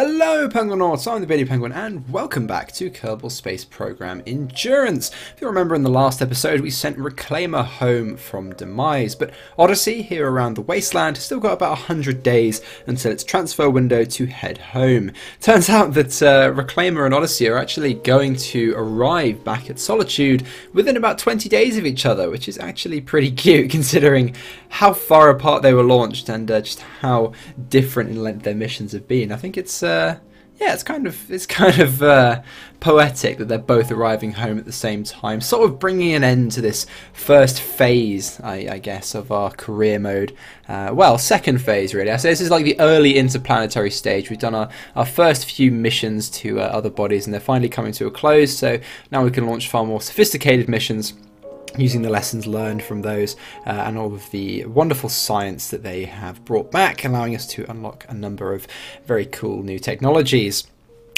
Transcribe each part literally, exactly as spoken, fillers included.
Hello Penguinauts, I'm the Beardy Penguin and welcome back to Kerbal Space Program Endurance. If you remember in the last episode we sent Reclaimer home from Demise, but Odyssey here around the Wasteland has still got about one hundred days until its transfer window to head home. Turns out that uh, Reclaimer and Odyssey are actually going to arrive back at Solitude within about twenty days of each other, which is actually pretty cute considering how far apart they were launched and uh, just how different in length their missions have been. I think it's... Uh, Uh, yeah, it's kind of it's kind of uh, poetic that they're both arriving home at the same time, sort of bringing an end to this first phase, I, I guess, of our career mode. Uh, well, second phase, really. I say this is like the early interplanetary stage. We've done our, our first few missions to uh, other bodies, and they're finally coming to a close, so now we can launch far more sophisticated missions, using the lessons learned from those uh, and all of the wonderful science that they have brought back, allowing us to unlock a number of very cool new technologies.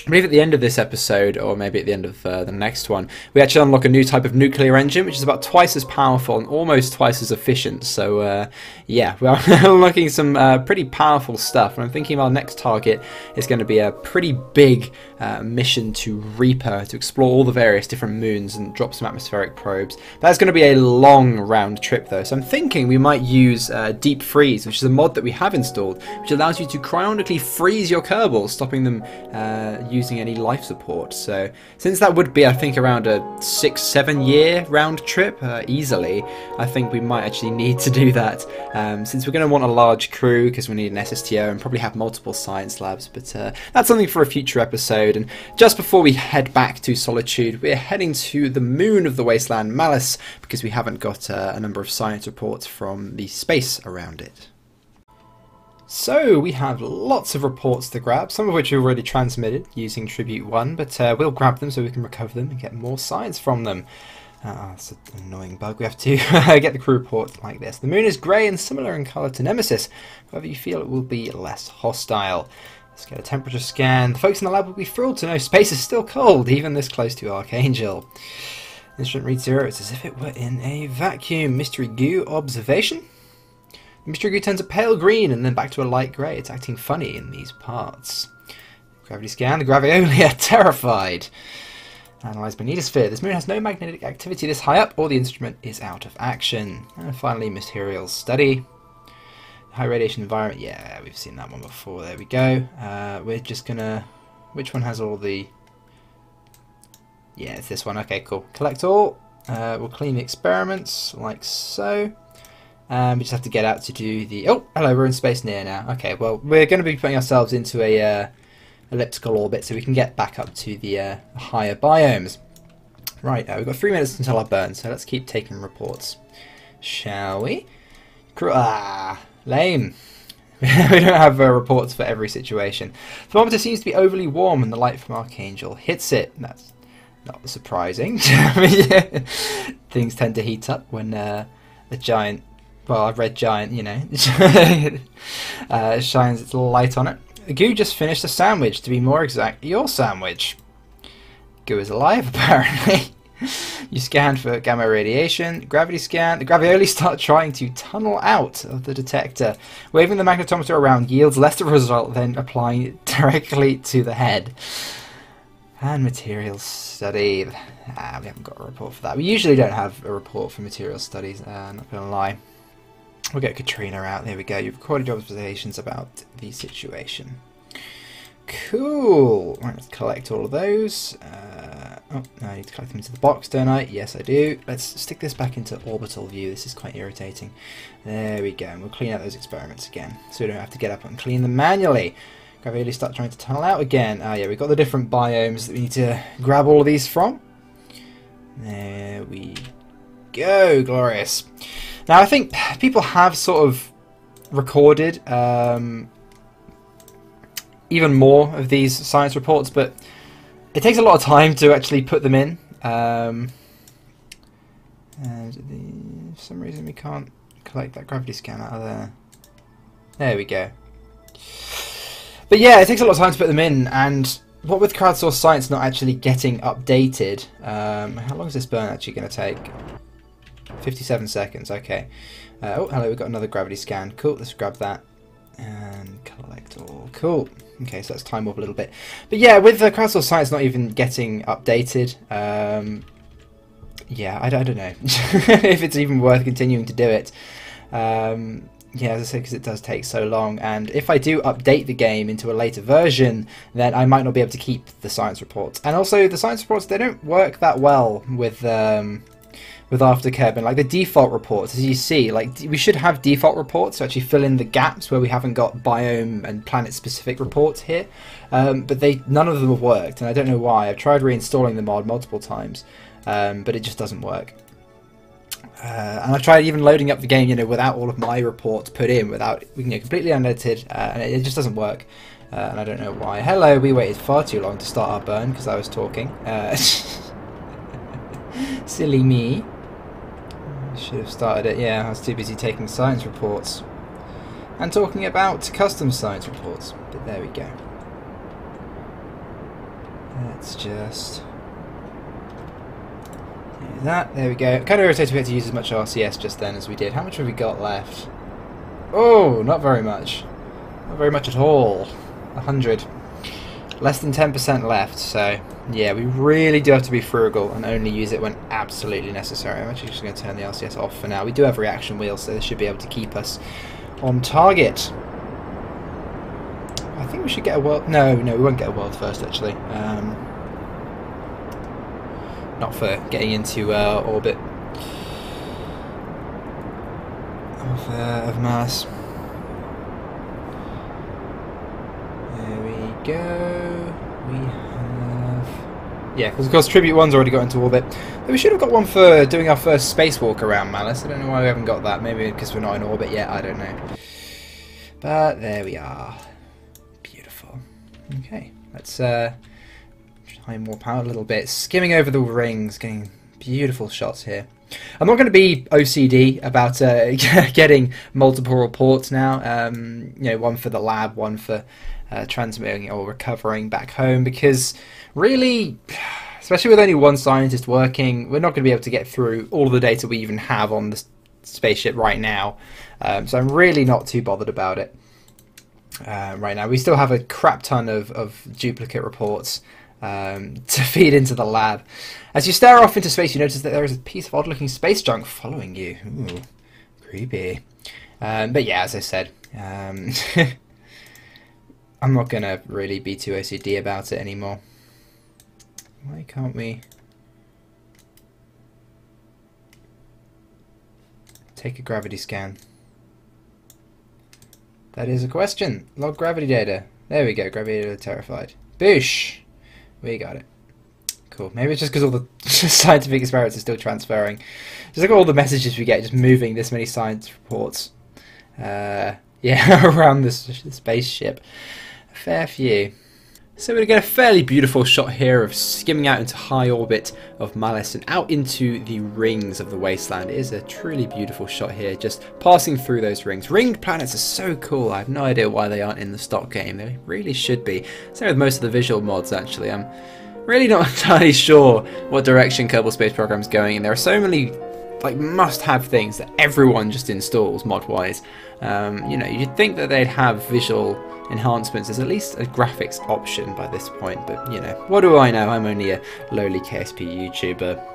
I believe at the end of this episode, or maybe at the end of uh, the next one, we actually unlock a new type of nuclear engine, which is about twice as powerful and almost twice as efficient. So, uh, yeah, we're unlocking some uh, pretty powerful stuff. And I'm thinking our next target is going to be a pretty big uh, mission to Reaper, to explore all the various different moons and drop some atmospheric probes. That's going to be a long round trip, though. So I'm thinking we might use uh, Deep Freeze, which is a mod that we have installed, which allows you to cryonically freeze your Kerbals, stopping them... Uh, using any life support. So since that would be, I think, around a six seven year round trip uh, easily, I think we might actually need to do that, um, since we're going to want a large crew because we need an S S T O and probably have multiple science labs, but uh, that's something for a future episode. And just before we head back to Solitude, we're heading to the moon of the Wasteland, Malice, because we haven't got uh, a number of science reports from the space around it. So we have lots of reports to grab, some of which are already transmitted using Tribute One, but uh, we'll grab them so we can recover them and get more science from them. Ah, uh, it's an annoying bug. We have to get the crew report like this. The moon is grey and similar in colour to Nemesis, however you feel it will be less hostile. Let's get a temperature scan. The folks in the lab will be thrilled to know space is still cold, even this close to Archangel. Instrument read zero, it's as if it were in a vacuum. Mystery goo observation? Mystery goo turns a pale green and then back to a light grey. It's acting funny in these parts. Gravity scan. The gravioli are terrified. Analyze magnetosphere. This moon has no magnetic activity this high up, or the instrument is out of action. And finally, material study. High radiation environment. Yeah, we've seen that one before. There we go. Uh, we're just gonna. Which one has all the? Yeah, it's this one. Okay, cool. Collect all. Uh, we'll clean the experiments like so. Um, we just have to get out to do the... Oh, hello, we're in space near now. Okay, well, we're going to be putting ourselves into a uh, elliptical orbit so we can get back up to the uh, higher biomes. Right, uh, we've got three minutes until our burn, so let's keep taking reports, shall we? Ah, lame. We don't have uh, reports for every situation. The thermometer seems to be overly warm when the light from Archangel hits it. That's not surprising. Things tend to heat up when uh, the giant... Well, I've read giant, you know, uh, shines its light on it. Goo just finished a sandwich, to be more exact, your sandwich. Goo is alive, apparently. You scan for gamma radiation, gravity scan. The gravioli start trying to tunnel out of the detector. Waving the magnetometer around yields less of a result than applying it directly to the head. And material study. Ah, we haven't got a report for that. We usually don't have a report for material studies, uh, not going to lie. We'll get Katrina out. There we go. You've recorded your observations about the situation. Cool. Right, let's collect all of those. Uh, oh, no, I need to collect them into the box, don't I? Yes, I do. Let's stick this back into orbital view. This is quite irritating. There we go. And we'll clean out those experiments again, so we don't have to get up and clean them manually. Gravioli start trying to tunnel out again. Ah, yeah, we've got the different biomes that we need to grab all of these from. There we go. Glorious. Now, I think people have sort of recorded um, even more of these science reports, but it takes a lot of time to actually put them in. Um, and the, for some reason we can't collect that gravity scan out of there. There we go. But yeah, it takes a lot of time to put them in, and what with crowdsourced science not actually getting updated, um, how long is this burn actually going to take? fifty-seven seconds, okay. Uh, oh, hello, we've got another gravity scan. Cool, let's grab that. and Collector. Cool. Okay, so that's time up a little bit. But yeah, with the crowdsourced science not even getting updated, um, yeah, I, I don't know if it's even worth continuing to do it. Um, yeah, as I said, because it does take so long, and if I do update the game into a later version, then I might not be able to keep the science reports. And also, the science reports, they don't work that well with... Um, with After Kerbin, like the default reports, as you see, like we should have default reports to actually fill in the gaps where we haven't got biome and planet-specific reports here, um, but they none of them have worked, and I don't know why. I've tried reinstalling the mod multiple times, um, but it just doesn't work. Uh, and I tried even loading up the game, you know, without all of my reports put in, without you know, completely unedited, uh, and it just doesn't work. Uh, and I don't know why. Hello, we waited far too long to start our burn because I was talking. Uh, silly me. Should have started it, yeah, I was too busy taking science reports and talking about custom science reports, but there we go. Let's just do that, there we go. I'm kind of irritated we had to use as much R C S just then as we did. How much have we got left? Oh, not very much. Not very much at all. a hundred. Less than ten percent left, so yeah, we really do have to be frugal and only use it when absolutely necessary. I'm actually just going to turn the R C S off for now. We do have reaction wheels, so this should be able to keep us on target. I think we should get a world... No, no, we won't get a world first, actually. Um, not for getting into uh, orbit of, uh, of Mars. There we go. We have... Yeah, because of course Tribute one's already got into orbit. But we should have got one for doing our first spacewalk around Malice. I don't know why we haven't got that. Maybe because we're not in orbit yet, I don't know. But there we are. Beautiful. Okay, let's uh, high more power a little bit. Skimming over the rings, getting beautiful shots here. I'm not going to be O C D about uh, getting multiple reports now. Um, you know, one for the lab, one for... Uh, transmitting or recovering back home, because really, especially with only one scientist working, we're not going to be able to get through all of the data we even have on the spaceship right now, um, so I'm really not too bothered about it uh, right now. We still have a crap ton of, of duplicate reports um, to feed into the lab. As you stare off into space, you notice that there is a piece of odd looking space junk following you. Ooh, creepy. Um, but yeah, as I said, um, I'm not going to really be too O C D about it anymore. Why can't we take a gravity scan? That is a question. Log gravity data. There we go. Gravity data terrified. Boosh! We got it. Cool. Maybe it's just because all the scientific experiments are still transferring. Just look at all the messages we get, just moving this many science reports. Uh, yeah, around this spaceship. A fair few. So we're going to get a fairly beautiful shot here of skimming out into high orbit of Malice and out into the rings of the Wasteland. It is a truly beautiful shot here, just passing through those rings. Ringed planets are so cool. I have no idea why they aren't in the stock game. They really should be. Same with most of the visual mods, actually. I'm really not entirely sure what direction Kerbal Space Program's going in. There are so many... like must-have things that everyone just installs mod-wise. Um, you know, you'd think that they'd have visual enhancements as at least a graphics option by this point, but you know, what do I know? I'm only a lowly K S P YouTuber.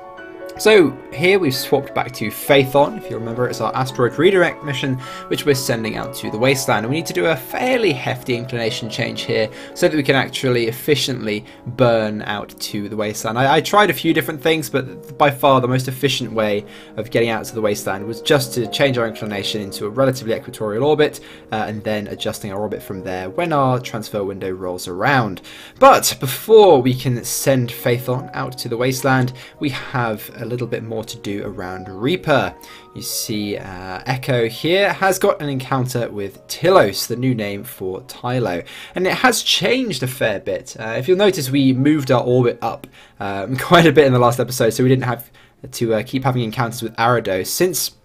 So here we've swapped back to Phaethon. If you remember, it's our asteroid redirect mission, which we're sending out to the Wasteland. And we need to do a fairly hefty inclination change here so that we can actually efficiently burn out to the Wasteland. I, I tried a few different things, but by far the most efficient way of getting out to the Wasteland was just to change our inclination into a relatively equatorial orbit uh, and then adjusting our orbit from there when our transfer window rolls around. But before we can send Phaethon out to the Wasteland, we have a little bit more to do around Reaper. You see uh, Echo here has got an encounter with Tilos, the new name for Tylo, and it has changed a fair bit. Uh, if you'll notice, we moved our orbit up um, quite a bit in the last episode, so we didn't have to uh, keep having encounters with Arados, since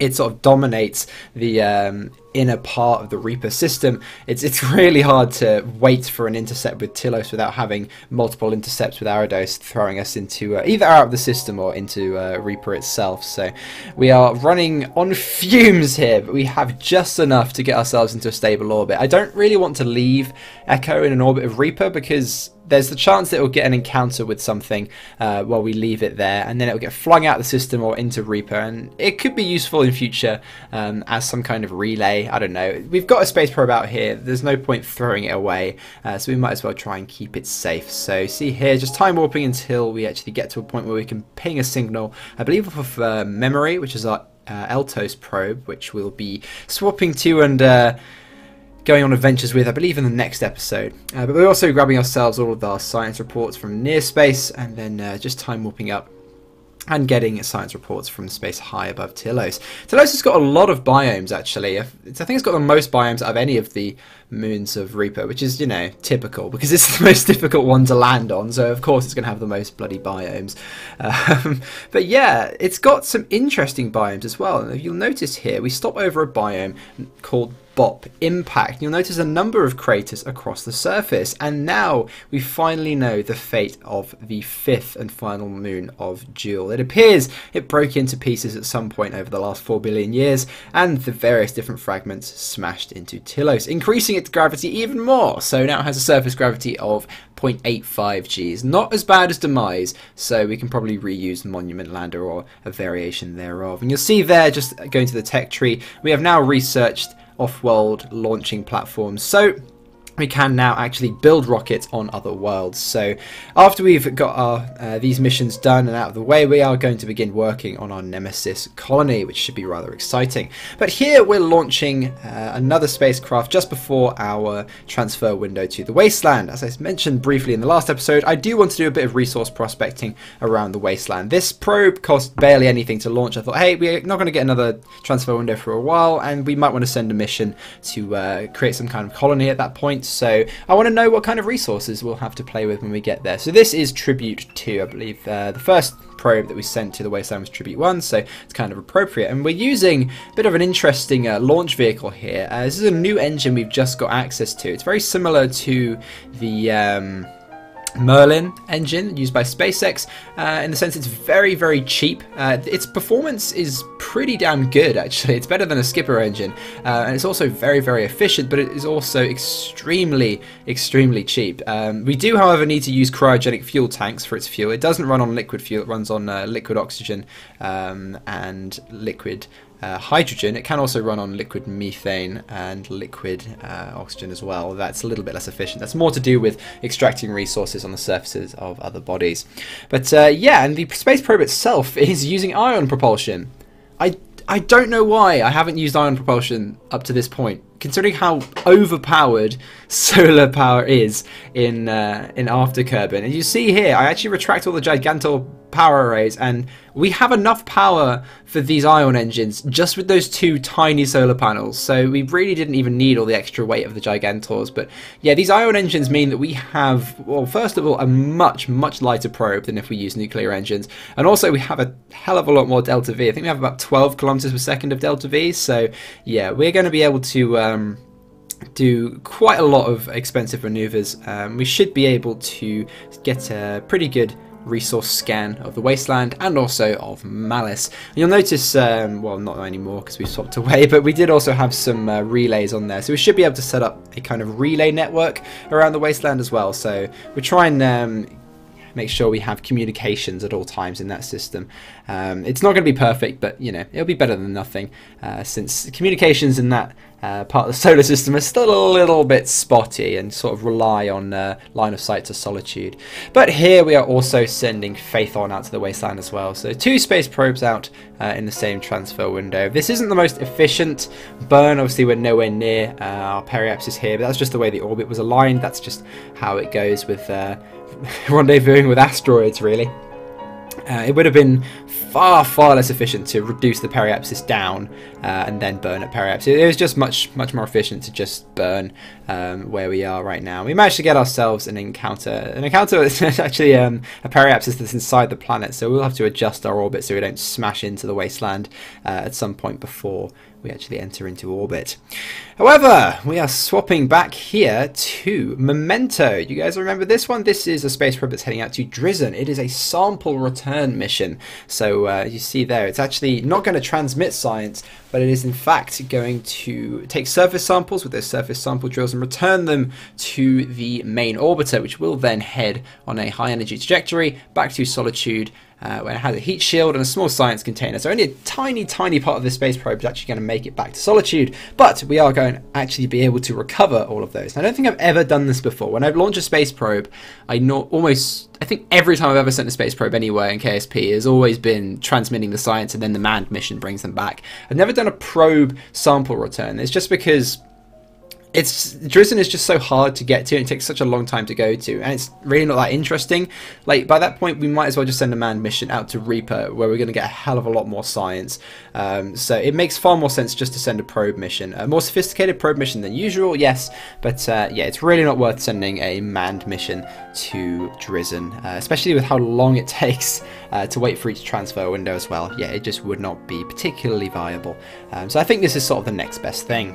it sort of dominates the um, inner part of the Reaper system. It's it's really hard to wait for an intercept with Tilos without having multiple intercepts with Arados throwing us into uh, either out of the system or into uh, Reaper itself. So we are running on fumes here, but we have just enough to get ourselves into a stable orbit. I don't really want to leave Echo in an orbit of Reaper because there's the chance that it'll get an encounter with something uh, while we leave it there, and then it'll get flung out of the system or into Reaper, and it could be useful in future um, as some kind of relay. I don't know. We've got a space probe out here. There's no point throwing it away, uh, so we might as well try and keep it safe. So see here, just time warping until we actually get to a point where we can ping a signal, I believe off of uh, memory, which is our uh, Eltos probe, which we'll be swapping to and uh, going on adventures with, I believe, in the next episode. Uh, but we're also grabbing ourselves all of our science reports from near space, and then uh, just time warping up and getting science reports from space high above Tilos. Tilos has got a lot of biomes, actually. I think it's got the most biomes out of any of the moons of Reaper, which is, you know, typical, because it's the most difficult one to land on, so of course it's going to have the most bloody biomes. Um, but yeah, it's got some interesting biomes as well. And if you'll notice here, we stop over a biome called Bop Impact. You'll notice a number of craters across the surface, and now we finally know the fate of the fifth and final moon of Jewel. It appears it broke into pieces at some point over the last four billion years, and the various different fragments smashed into Tilos, increasing its gravity even more. So now it has a surface gravity of zero point eight five Gs. Not as bad as Demise, so we can probably reuse Monument Lander or a variation thereof. And you'll see there, just going to the tech tree, we have now researched off-world launching platforms, so we can now actually build rockets on other worlds. So after we've got our uh, these missions done and out of the way, we are going to begin working on our Nemesis colony, which should be rather exciting. But here we're launching uh, another spacecraft just before our transfer window to the Wasteland. As I mentioned briefly in the last episode, I do want to do a bit of resource prospecting around the Wasteland. This probe cost barely anything to launch. I thought, hey, we're not going to get another transfer window for a while, and we might want to send a mission to uh, create some kind of colony at that point. So I want to know what kind of resources we'll have to play with when we get there. So this is Tribute two, I believe. Uh, the first probe that we sent to the Wasteland was Tribute one, so it's kind of appropriate. And we're using a bit of an interesting uh, launch vehicle here. Uh, this is a new engine we've just got access to. It's very similar to the um, Merlin engine used by SpaceX, uh, in the sense it's very, very cheap. Uh, its performance is pretty damn good, actually. It's better than a skipper engine, uh, and it's also very, very efficient, but it is also extremely, extremely cheap. Um, we do, however, need to use cryogenic fuel tanks for its fuel. It doesn't run on liquid fuel, it runs on uh, liquid oxygen um, and liquid Uh, hydrogen. It can also run on liquid methane and liquid uh, oxygen as well. That's a little bit less efficient. That's more to do with extracting resources on the surfaces of other bodies. But uh, yeah, and the space probe itself is using ion propulsion. I I don't know why I haven't used ion propulsion up to this point, considering how overpowered solar power is in uh, in after Kerbin. And you see here, I actually retract all the Gigantor power arrays, and we have enough power for these ion engines just with those two tiny solar panels, so we really didn't even need all the extra weight of the Gigantors. But yeah, these ion engines mean that we have, well, first of all, a much much lighter probe than if we use nuclear engines, and also we have a hell of a lot more delta V. I think we have about twelve kilometers per second of delta V, so yeah, we're going to be able to um do quite a lot of expensive maneuvers. Um, we should be able to get a pretty good resource scan of the Wasteland and also of Malice. And you'll notice, um, well, not anymore because we've swapped away, but we did also have some uh, relays on there, so we should be able to set up a kind of relay network around the Wasteland as well. So we're trying um, make sure we have communications at all times in that system. Um, it's not going to be perfect, but you know, it'll be better than nothing, uh, since communications in that uh, part of the solar system are still a little bit spotty and sort of rely on uh, line of sight to Solitude. But here we are also sending Phaethon out to the Wasteland as well, so two space probes out uh, in the same transfer window. This isn't the most efficient burn, obviously we're nowhere near uh, our periapsis here, but that's just the way the orbit was aligned. That's just how it goes with uh, rendezvousing with asteroids, really. Uh, it would have been far, far less efficient to reduce the periapsis down uh, and then burn at periapsis. It was just much, much more efficient to just burn um, where we are right now. We managed to get ourselves an encounter. An encounter is actually um, a periapsis that's inside the planet, so we'll have to adjust our orbit so we don't smash into the Wasteland uh, at some point before we actually enter into orbit. However, we are swapping back here to Memento. You guys remember this one? This is a space probe that's heading out to Drizzen. It is a sample return mission. So uh, you see there, it's actually not going to transmit science, but it is in fact going to take surface samples with their surface sample drills and return them to the main orbiter, which will then head on a high energy trajectory back to Solitude, Uh, where it has a heat shield and a small science container. So only a tiny, tiny part of this space probe is actually going to make it back to Solitude, but we are going to actually be able to recover all of those. And I don't think I've ever done this before. When I've launched a space probe, I not almost, I think every time I've ever sent a space probe anywhere in K S P has always been transmitting the science and then the manned mission brings them back. I've never done a probe sample return. It's just because It's Drizzen is just so hard to get to, and it takes such a long time to go to, and it's really not that interesting. Like, by that point, we might as well just send a manned mission out to Reaper, where we're going to get a hell of a lot more science. Um, so it makes far more sense just to send a probe mission. A more sophisticated probe mission than usual, yes, but uh, yeah, it's really not worth sending a manned mission to Drizzen, uh, especially with how long it takes uh, to wait for each transfer window as well. Yeah, it just would not be particularly viable. Um, so I think this is sort of the next best thing.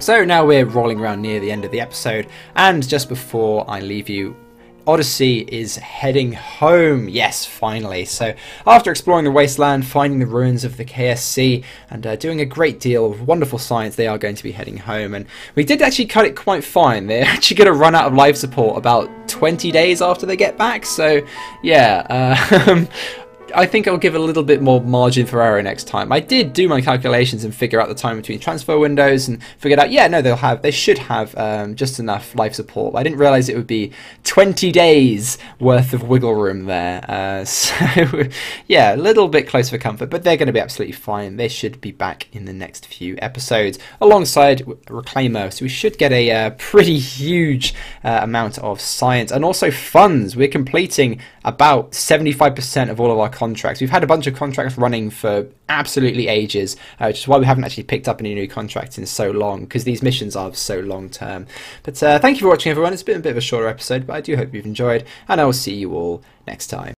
So now we're rolling around near the end of the episode, and just before I leave you, Odyssey is heading home. Yes, finally. So after exploring the wasteland, finding the ruins of the K S C, and uh, doing a great deal of wonderful science, they are going to be heading home. And we did actually cut it quite fine. They're actually going to run out of life support about twenty days after they get back. So yeah, uh, I think I'll give a little bit more margin for error next time. I did do my calculations and figure out the time between transfer windows and figured out, yeah, no, they'll have, they should have um, just enough life support. I didn't realize it would be twenty days worth of wiggle room there. Uh, so yeah, a little bit close for comfort, but they're going to be absolutely fine. They should be back in the next few episodes alongside Reclaimer. So we should get a uh, pretty huge uh, amount of science and also funds. We're completing about seventy-five percent of all of our contracts. We've had a bunch of contracts running for absolutely ages, uh, which is why we haven't actually picked up any new contracts in so long, because these missions are so long term. But uh, thank you for watching, everyone. It's been a bit of a shorter episode, but I do hope you've enjoyed, and I will see you all next time.